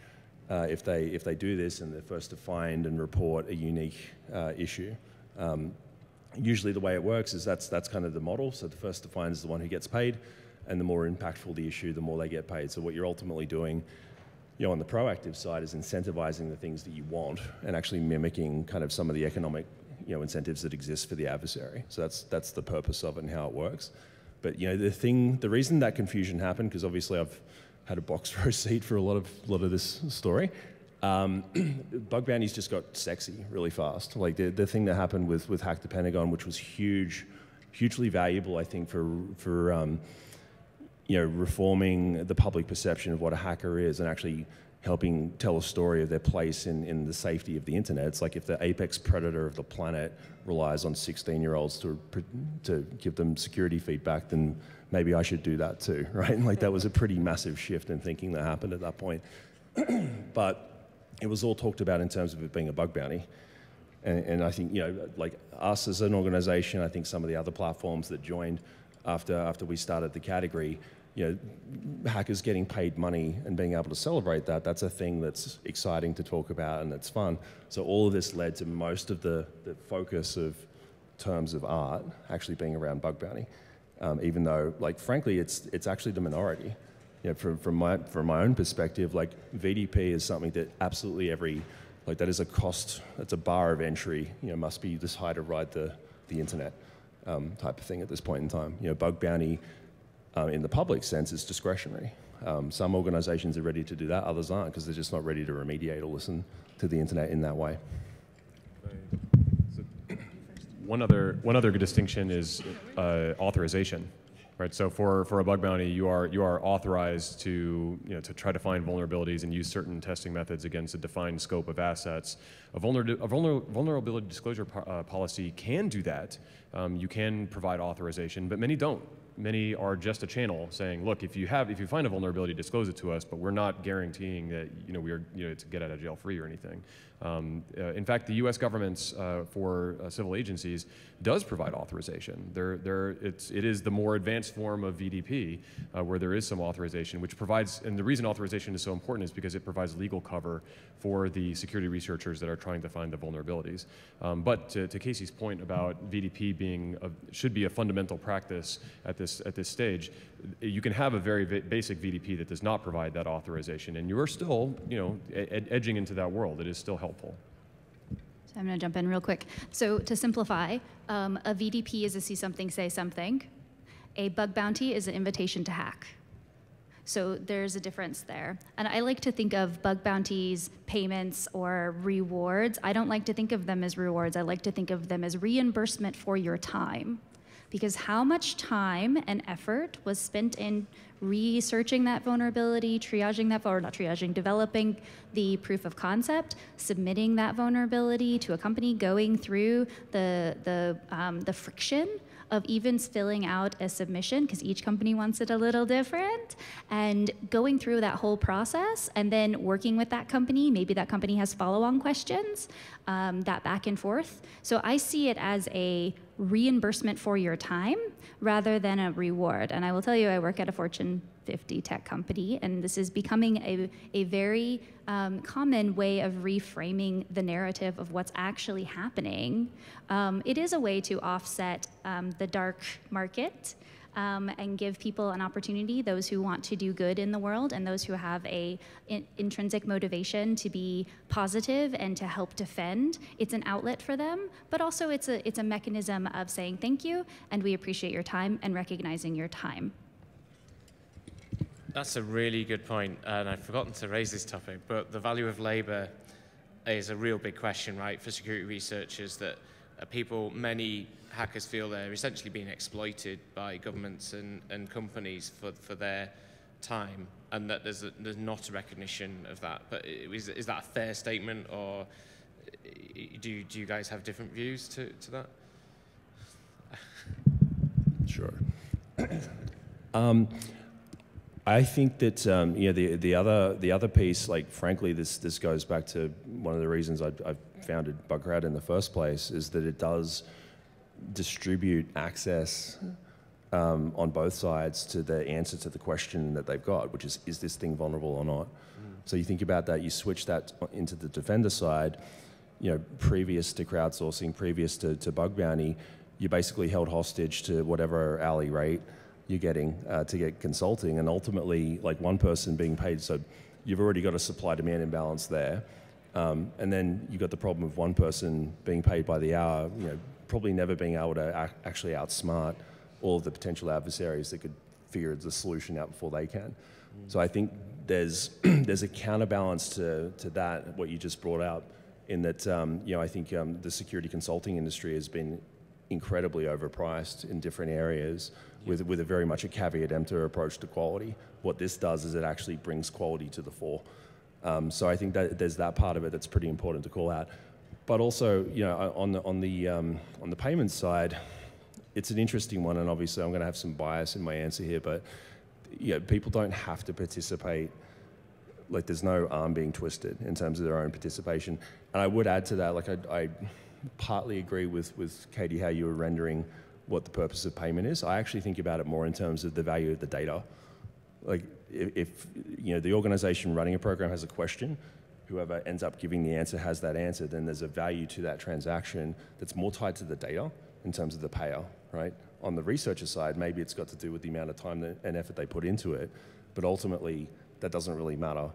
uh, if they if they do this and they're first to find and report a unique uh, issue. Um, usually the way it works is that's, that's kind of the model. So the first defined is the one who gets paid, and the more impactful the issue, the more they get paid. So what you're ultimately doing, you know, on the proactive side is incentivizing the things that you want and actually mimicking kind of some of the economic, you know, incentives that exist for the adversary. So that's, that's the purpose of it and how it works. But, you know, the thing, the reason that confusion happened, because obviously I've had a box row seat for a lot of, lot of this story, um, bug bounties just got sexy really fast. Like the, the thing that happened with, with Hack the Pentagon, which was huge, hugely valuable, I think, for, for um, you know, reforming the public perception of what a hacker is and actually helping tell a story of their place in, in the safety of the internet. It's like if the apex predator of the planet relies on sixteen-year-olds to, to give them security feedback, then maybe I should do that too, right? And like that was a pretty massive shift in thinking that happened at that point. But it was all talked about in terms of it being a bug bounty. And, and I think, you know, like us as an organization, I think some of the other platforms that joined after, after we started the category, you know, hackers getting paid money and being able to celebrate that, that's a thing that's exciting to talk about and it's fun. So all of this led to most of the, the focus of terms of art actually being around bug bounty, um, even though, like, frankly, it's, it's actually the minority. You know, from, from, my, from my own perspective, like, V D P is something that absolutely every, like, that is a cost, that's a bar of entry, you know, must be this high to ride the, the internet um, type of thing at this point in time. You know, bug bounty, Um, in the public sense, it's discretionary. Um, some organizations are ready to do that, others aren't, because they're just not ready to remediate or listen to the internet in that way. So, one other one other good distinction is uh, authorization, right? So for for a bug bounty, you are you are authorized to you know to try to find vulnerabilities and use certain testing methods against a defined scope of assets. A, vulner a vulner vulnerability disclosure po uh, policy can do that. Um, you can provide authorization, but many don't. Many are just a channel saying, "Look, if you have, if you find a vulnerability, disclose it to us." But we're not guaranteeing that you know we are you know to get out of jail free or anything. Um, uh, in fact, the U S government's uh, for uh, civil agencies does provide authorization. There, there, it's it is the more advanced form of V D P uh, where there is some authorization, which provides. And the reason authorization is so important is because it provides legal cover for the security researchers that are trying to find the vulnerabilities. Um, but to, to Casey's point about V D P being a, should be a fundamental practice at this. At this stage, you can have a very basic V D P that does not provide that authorization, and you are still, you know, ed edging into that world. It is still helpful. So I'm going to jump in real quick. So to simplify, um, a V D P is a see something, say something. A bug bounty is an invitation to hack. So there's a difference there. And I like to think of bug bounties, payments, or rewards. I don't like to think of them as rewards. I like to think of them as reimbursement for your time. Because how much time and effort was spent in researching that vulnerability, triaging that, or not triaging, developing the proof of concept, submitting that vulnerability to a company, going through the, the, um, the friction of even filling out a submission, because each company wants it a little different, and going through that whole process and then working with that company. Maybe that company has follow-on questions, um, that back and forth. So I see it as a reimbursement for your time rather than a reward. And I will tell you, I work at a Fortune fifty tech company, and this is becoming a, a very um, common way of reframing the narrative of what's actually happening. Um, it is a way to offset um, the dark market um, and give people an opportunity, those who want to do good in the world and those who have a in intrinsic motivation to be positive and to help defend. It's an outlet for them, but also it's a, it's a mechanism of saying thank you, and we appreciate your time, and recognizing your time. That's a really good point, and I've forgotten to raise this topic, but the value of labor is a real big question, right, for security researchers that people, many hackers feel they're essentially being exploited by governments and, and companies for, for their time, and that there's, a, there's not a recognition of that. But is, is that a fair statement, or do, do you guys have different views to, to that? Sure. um, I think that um, you know, the the other the other piece, like frankly, this this goes back to one of the reasons I, I founded Bugcrowd in the first place, is that it does distribute access um, on both sides to the answer to the question that they've got, which is is this thing vulnerable or not? Mm. So you think about that, you switch that into the defender side, you know, previous to crowdsourcing, previous to, to bug bounty. you're basically held hostage to whatever hourly rate you're getting uh, to get consulting, and ultimately, like, one person being paid, so you've already got a supply-demand imbalance there, um, and then you've got the problem of one person being paid by the hour, you know, probably never being able to actually outsmart all of the potential adversaries that could figure the solution out before they can. So I think there's there's a counterbalance to, to that, what you just brought up, in that um, you know, I think um, the security consulting industry has been incredibly overpriced in different areas, yeah. with with a very much a caveat emptor approach to quality. What this does is it actually brings quality to the fore. Um, so I think that there's that part of it that's pretty important to call out. But also, you know, on the on the um, on the payments side, it's an interesting one, and obviously I'm going to have some bias in my answer here, but you know, people don't have to participate. Like, there's no arm being twisted in terms of their own participation. And I would add to that, like, I, I partly agree with, with Katie, how you were rendering what the purpose of payment is. I actually think about it more in terms of the value of the data. Like, if, you know, the organization running a program has a question, whoever ends up giving the answer has that answer, then there's a value to that transaction that's more tied to the data in terms of the payer, right? On the researcher side, maybe it's got to do with the amount of time that, and effort they put into it, but ultimately, that doesn't really matter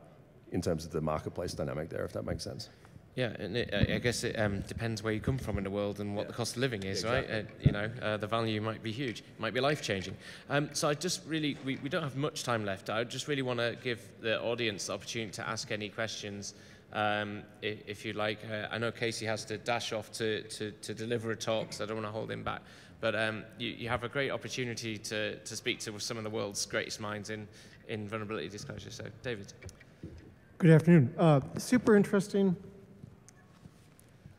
in terms of the marketplace dynamic there, if that makes sense. Yeah, and it, I guess it um, depends where you come from in the world and what yeah. the cost of living is, yeah, exactly. right? Uh, you know, uh, the value might be huge, might be life-changing. Um, so I just really, we, we don't have much time left. I just really want to give the audience the opportunity to ask any questions, um, if, if you'd like. Uh, I know Casey has to dash off to, to, to deliver a talk, so I don't want to hold him back. But um, you, you have a great opportunity to, to speak to some of the world's greatest minds in, in vulnerability disclosure. So, David. Good afternoon. Uh, super interesting.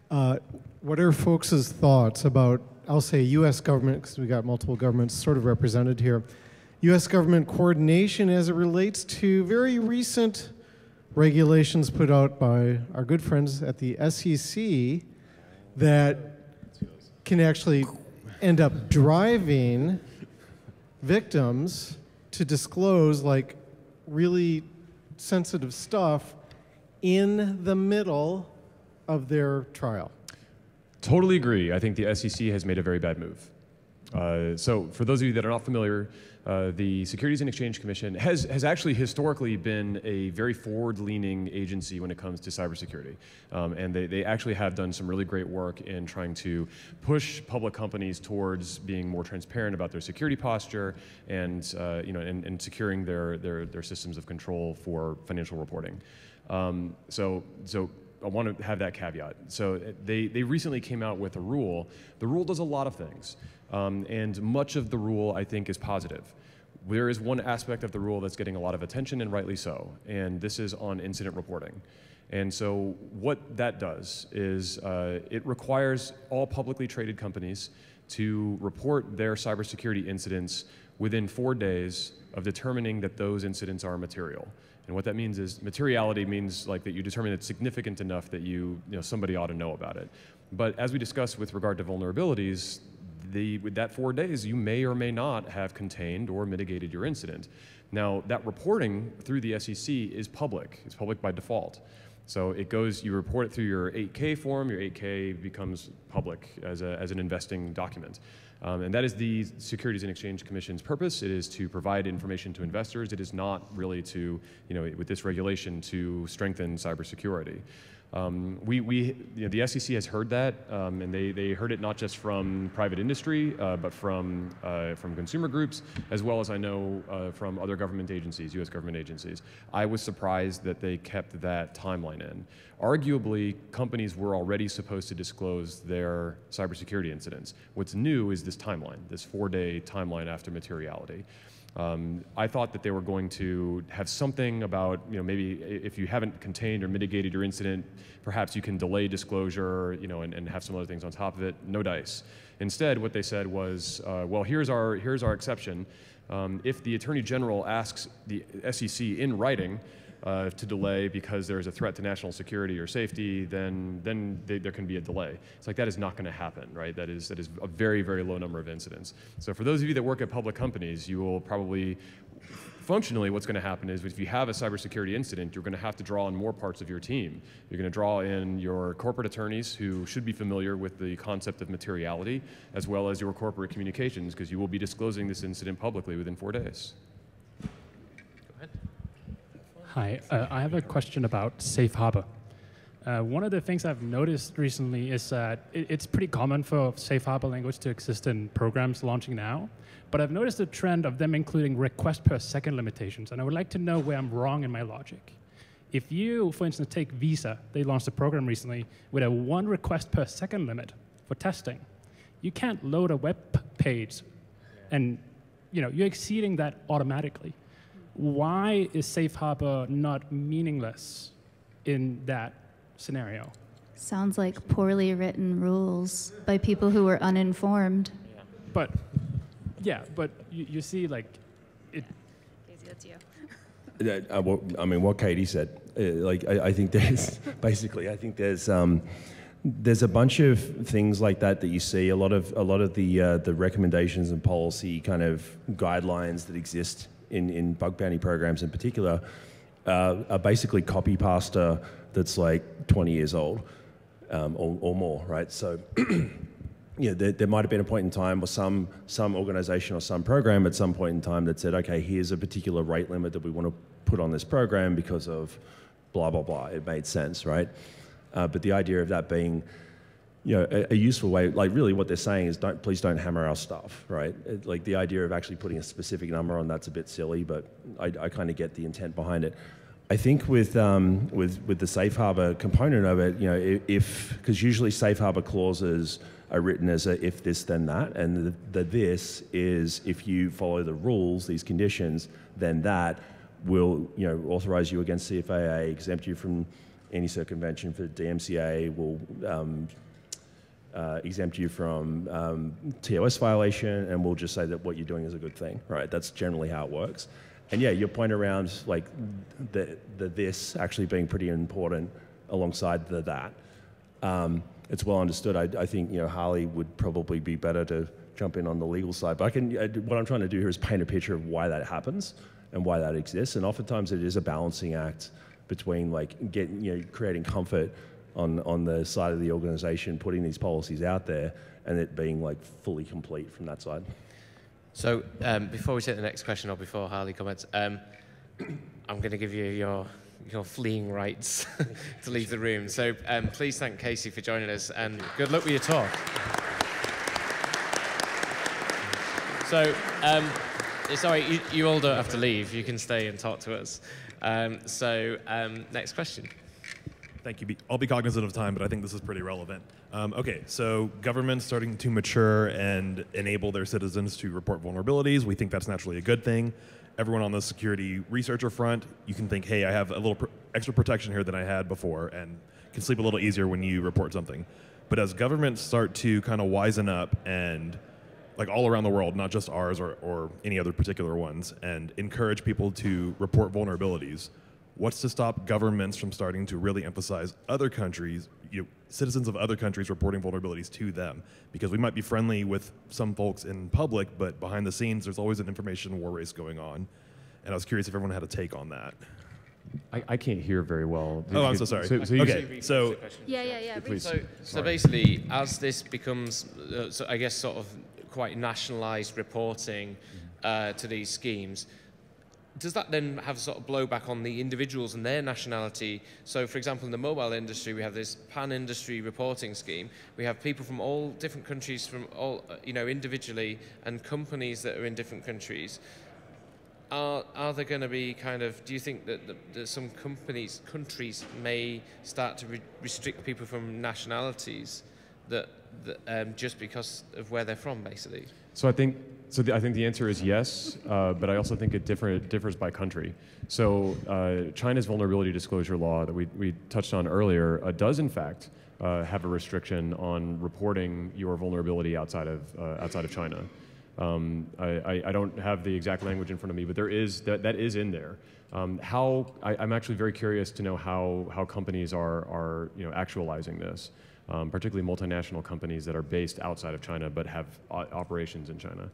Uh, what are folks' thoughts about, I'll say U S government, because we got multiple governments sort of represented here, U S government coordination as it relates to very recent regulations put out by our good friends at the S E C that can actually end up driving victims to disclose, like, really sensitive stuff in the middle of their trial? Totally agree. I think the S E C has made a very bad move. Uh, so for those of you that are not familiar, uh, the Securities and Exchange Commission has, has actually historically been a very forward-leaning agency when it comes to cybersecurity. Um, and they, they actually have done some really great work in trying to push public companies towards being more transparent about their security posture and, uh, you know, and, and securing their, their, their systems of control for financial reporting. Um, so, so I want to have that caveat. So they, they recently came out with a rule. The rule does a lot of things. Um, and much of the rule, I think, is positive. There is one aspect of the rule that's getting a lot of attention, and rightly so, and this is on incident reporting. And so what that does is uh, it requires all publicly traded companies to report their cybersecurity incidents within four days of determining that those incidents are material. And what that means is materiality means, like, that you determine it's significant enough that you, you know, somebody ought to know about it. But as we discussed with regard to vulnerabilities, The, with that four days, you may or may not have contained or mitigated your incident. Now, that reporting through the S E C is public. It's public by default. So it goes, you report it through your eight K form, your eight K becomes public as, a, as an investing document. Um, and that is the Securities and Exchange Commission's purpose. It is to provide information to investors. It is not really to, you know, with this regulation, to strengthen cybersecurity. Um, we, we, you know, the S E C has heard that, um, and they, they heard it not just from private industry, uh, but from, uh, from consumer groups, as well as I know uh, from other government agencies, U S government agencies. I was surprised that they kept that timeline in. Arguably, companies were already supposed to disclose their cybersecurity incidents. What's new is this timeline, this four-day timeline after materiality. Um, I thought that they were going to have something about, you know, maybe if you haven't contained or mitigated your incident, perhaps you can delay disclosure, you know, and, and have some other things on top of it. No dice. Instead, what they said was, uh, well, here's our, here's our exception. Um, if the Attorney General asks the S E C in writing uh, to delay because there is a threat to national security or safety, then, then they, there can be a delay. It's like, that is not going to happen, right? That is, that is a very, very low number of incidents. So for those of you that work at public companies, you will probably functionally, what's going to happen is if you have a cybersecurity incident, you're going to have to draw on more parts of your team. You're going to draw in your corporate attorneys, who should be familiar with the concept of materiality, as well as your corporate communications, because you will be disclosing this incident publicly within four days. Go ahead. Hi, uh, I have a question about safe harbor. Uh, one of the things I've noticed recently is that it, it's pretty common for safe harbor language to exist in programs launching now, but I've noticed a trend of them including request per second limitations, and I would like to know where I'm wrong in my logic. If you, for instance, take Visa, they launched a program recently with a one request per second limit for testing. You can't load a web page, and you know, you're exceeding that automatically. Why is safe harbor not meaningless in that scenario? Sounds like poorly written rules by people who were uninformed. Yeah. But, yeah, but you, you see, like, it. Yeah. Casey, that's you. That, uh, well, I mean, what Katie said, uh, like, I, I think there's basically, I think there's um, there's a bunch of things like that that you see. A lot of a lot of the uh, the recommendations and policy kind of guidelines that exist in in bug bounty programs in particular. Uh, are basically copy pasta that's like twenty years old um, or, or more, right? So, you know, there, there might have been a point in time, or some some organization or some program at some point in time that said, okay, here's a particular rate limit that we want to put on this program because of blah blah blah. It made sense, right? Uh, but the idea of that being, you know, a, a useful way, like really what they're saying is, don't please don't hammer our stuff, right? It, like the idea of actually putting a specific number on that's a bit silly, but I, I kind of get the intent behind it. I think with, um, with, with the safe harbor component of it, you know, if, because usually safe harbor clauses are written as a if this then that, and the, the this is if you follow the rules, these conditions, then that will, you know, authorize you against C F A A, exempt you from any circumvention for D M C A, will um, uh, exempt you from um, T O S violation, and will just say that what you're doing is a good thing, right? That's generally how it works. And yeah, your point around like the, the this actually being pretty important alongside the that, um, it's well understood. I, I think, you know, Harley would probably be better to jump in on the legal side, but I can, I, what I'm trying to do here is paint a picture of why that happens and why that exists. And oftentimes it is a balancing act between like getting, you know, creating comfort on, on the side of the organization, putting these policies out there, and it being like fully complete from that side. So um, before we take the next question, or before Harley comments, um, I'm going to give you your, your fleeing rights to leave the room. So um, please thank Casey for joining us, and good luck with your talk. So um, it's all right, you, you all don't have to leave. You can stay and talk to us. Um, so um, next question. Thank you. I'll be cognizant of time, but I think this is pretty relevant. Um, okay, so governments starting to mature and enable their citizens to report vulnerabilities. We think that's naturally a good thing. Everyone on the security researcher front, you can think, hey, I have a little pro extra protection here than I had before, and can sleep a little easier when you report something. But as governments start to kind of wisen up, and like all around the world, not just ours or, or any other particular ones, and encourage people to report vulnerabilities, what's to stop governments from starting to really emphasize other countries, you know, citizens of other countries reporting vulnerabilities to them? Because we might be friendly with some folks in public, but behind the scenes, there's always an information war race going on. And I was curious if everyone had a take on that. I, I can't hear very well. Did oh, I'm so sorry. So, so okay, so... Yeah, yeah, yeah. Please. So, so basically, as this becomes, uh, so I guess, sort of quite nationalized reporting uh, to these schemes, does that then have sort of blowback on the individuals and their nationality? So, for example, in the mobile industry, we have this pan-industry reporting scheme. We have people from all different countries, from all, you know, individually, and companies that are in different countries. Are, are there going to be kind of, do you think that, the, that some companies, countries may start to re restrict people from nationalities that, that um, just because of where they're from, basically? So I think, So the, I think the answer is yes, uh, but I also think it, differ, it differs by country. So uh, China's vulnerability disclosure law that we, we touched on earlier uh, does in fact uh, have a restriction on reporting your vulnerability outside of, uh, outside of China. Um, I, I, I don't have the exact language in front of me, but there is, that, that is in there. Um, how, I, I'm actually very curious to know how, how companies are, are you know, actualizing this. um, particularly multinational companies that are based outside of China but have operations in China.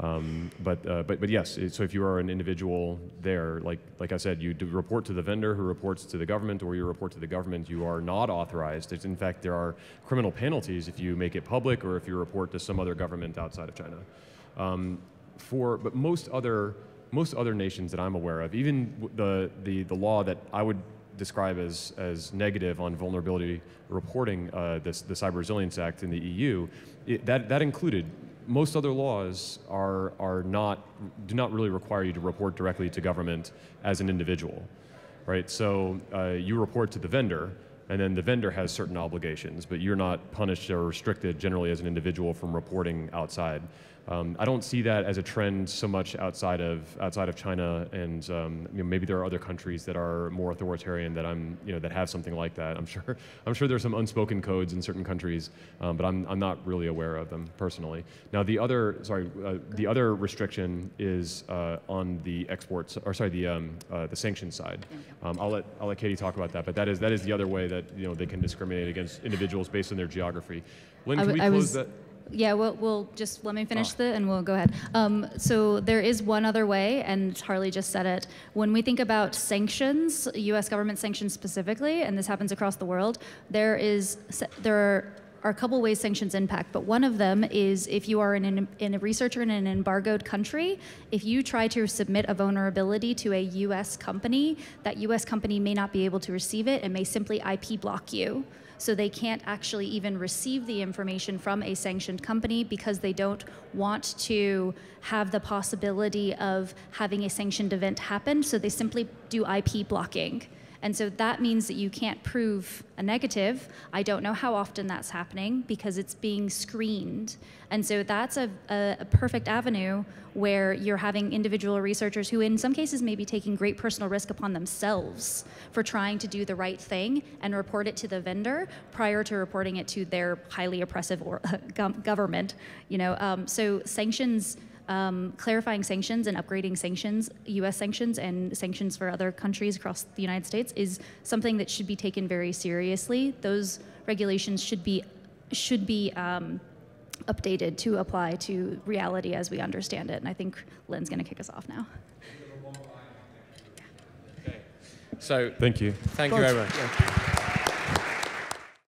Um, but, uh, but, but yes, so if you are an individual there, like, like I said, you do report to the vendor who reports to the government, or you report to the government, you are not authorized. It's, in fact, there are criminal penalties if you make it public or if you report to some other government outside of China. Um, for, but most other, most other nations that I'm aware of, even the, the, the law that I would describe as, as negative on vulnerability reporting, uh, this, the Cyber Resilience Act in the E U, it, that, that included most other laws are, are not, do not really require you to report directly to government as an individual, right? So uh, you report to the vendor, and then the vendor has certain obligations, but you're not punished or restricted generally as an individual from reporting outside. Um, I don't see that as a trend so much outside of, outside of China, and um, you know, maybe there are other countries that are more authoritarian that I'm, you know, that have something like that. I'm sure, I'm sure there's some unspoken codes in certain countries, um, but I'm, I'm not really aware of them personally. Now the other, sorry, uh, the other restriction is uh, on the exports, or sorry, the um, uh, the sanctions side. Um, I'll let, I'll let Katie talk about that, but that is, that is the other way that, you know, they can discriminate against individuals based on their geography. Lynn, can we close that? Yeah, we'll, we'll just let me finish the, and we'll go ahead. Um, so there is one other way, and Harley just said it. When we think about sanctions, U S government sanctions specifically, and this happens across the world, there is there are. are a couple ways sanctions impact, but one of them is if you are in, an, in a researcher in an embargoed country, if you try to submit a vulnerability to a U S company, that U S company may not be able to receive it and may simply I P block you. So they can't actually even receive the information from a sanctioned company because they don't want to have the possibility of having a sanctioned event happen, so they simply do I P blocking. And so that means that you can't prove a negative. I don't know how often that's happening because it's being screened. And so that's a, a, a perfect avenue where you're having individual researchers who in some cases may be taking great personal risk upon themselves for trying to do the right thing and report it to the vendor prior to reporting it to their highly oppressive or, government. You know, um, so sanctions, Um, clarifying sanctions and upgrading sanctions, U S sanctions and sanctions for other countries across the United States is something that should be taken very seriously. Those regulations should be, should be um, updated to apply to reality as we understand it. And I think Lynn's going to kick us off now. Okay. So thank you. Thank you very much.